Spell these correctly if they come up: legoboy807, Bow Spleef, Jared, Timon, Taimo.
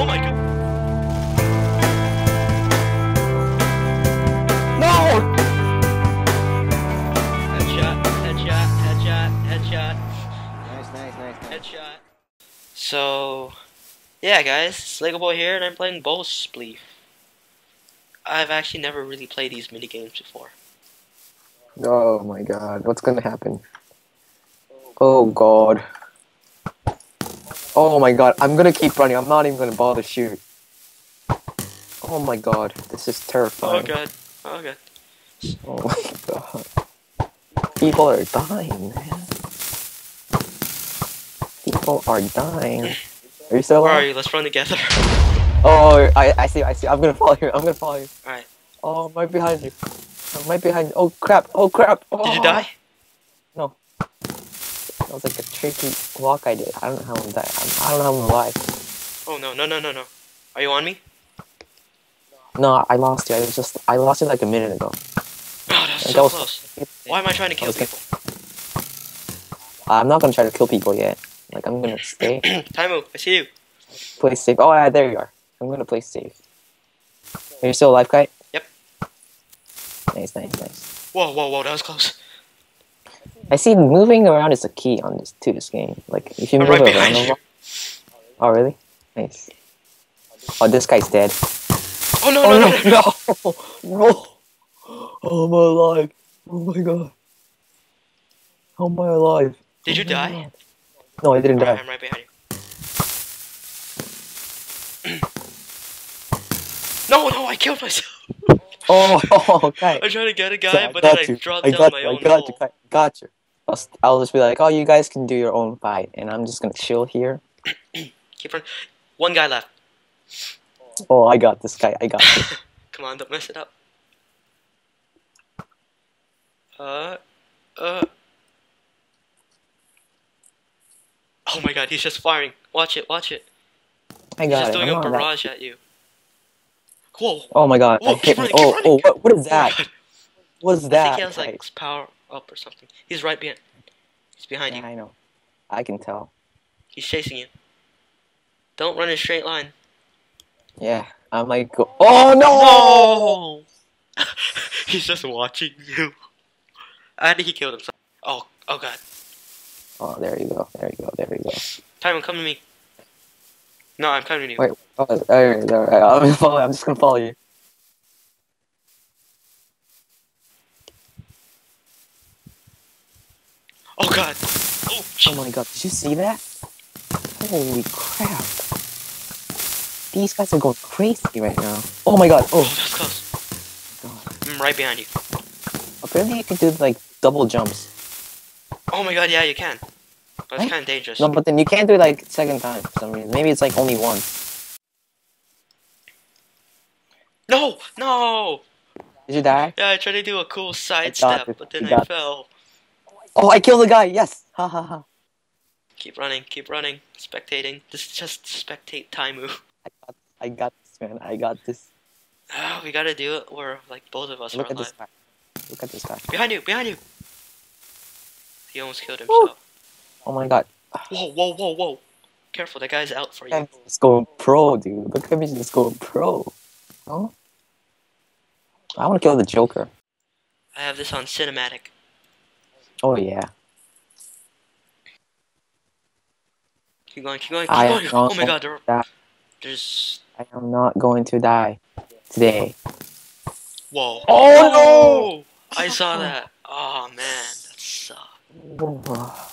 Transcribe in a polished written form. Oh my god. No! Headshot, headshot, headshot, headshot. Nice, nice, nice, nice. Headshot. So, yeah guys, it's legoboy here and I'm playing Bow Spleef. I've actually never really played these minigames before. Oh my god, what's gonna happen? Oh god. Oh my god, I'm gonna keep running, I'm not even gonna bother shoot. Oh my god, this is terrifying. Oh god, oh god. Oh my god. People are dying, man. People are dying. Are you still alive? Where are you? Let's run together. Oh, I see, I see. I'm gonna follow you, I'm gonna follow you. Alright. Oh, I'm right behind you. I'm right behind you. Oh crap, oh crap. Oh. Did you die? No. That was like a tricky walk I did. I don't know how I'm dying. I don't know how I'm alive. Oh no, no, no, no, no. Are you on me? No, I lost you. I lost you like a minute ago. Oh, that was so close. Why am I trying to kill people? I'm not gonna try to kill people yet. Like, I'm gonna stay. Taimo, I see you. Play safe. Oh, yeah, there you are. I'm gonna play safe. Are you still alive, Kite? Yep. Nice, nice, nice. Whoa, whoa, whoa, that was close. I see moving around is a key on this game. Like if you move around a lot. Oh really? Nice. Oh, this guy's dead. Oh no, oh, no, no, no, no, no. No. Oh, I'm alive. Oh my god. How am I alive? Did you die? God. No, I didn't die. I'm right behind you. No, no, I killed myself. Oh, okay. I tried to get a guy, yeah, but then I dropped down my own hole. Gotcha. I'll just be like, oh, you guys can do your own fight, and I'm just gonna chill here. Keep running. One guy left. Oh, I got this guy. I got this. Come on, don't mess it up. Oh my god, he's just firing. Watch it, watch it. I got it. He's just doing a barrage at you. Whoa. Oh my god. Whoa, I hit running, oh, oh, what is that? Oh, what is that? I think he has like power up or something. He's right behind. He's behind you. I know. I can tell. He's chasing you. Don't run in a straight line. Yeah, I might go. Oh no! He's just watching you. I think he killed himself. Oh, oh god. Oh, there you go. There you go. There you go. Timon, come to me. No, I'm coming to you. Wait, alright, I'm just gonna follow you. Oh god! Oh, oh my god, did you see that? Holy crap. These guys are going crazy right now. Oh my god, oh. Oh, that's close. God. I'm right behind you. Apparently you can do like double jumps. Oh my god, yeah, you can. Oh, it's kind of dangerous. No, but then you can't do it like second time for some reason. Maybe it's like only once. No! No! Did you die? Yeah, I tried to do a cool sidestep, but then I fell. Oh, I killed the guy! Yes! Ha ha ha. Keep running, spectating. Just spectate Taimu. I got this, man. I got this. Oh, we gotta do it where like both of us are alive. Look at this guy. Behind you! Behind you! He almost killed himself. Woo. Oh my god. Whoa, whoa, whoa, whoa. Careful, that guy's out for you. I'm just going pro, dude. Look at me just going pro. Huh? I want to kill the Joker. I have this on cinematic. Oh, yeah. Keep going, keep going, keep going. Oh my god, there's... I am not going to die today. Whoa. Oh, no! I saw that. Oh, man. That sucked.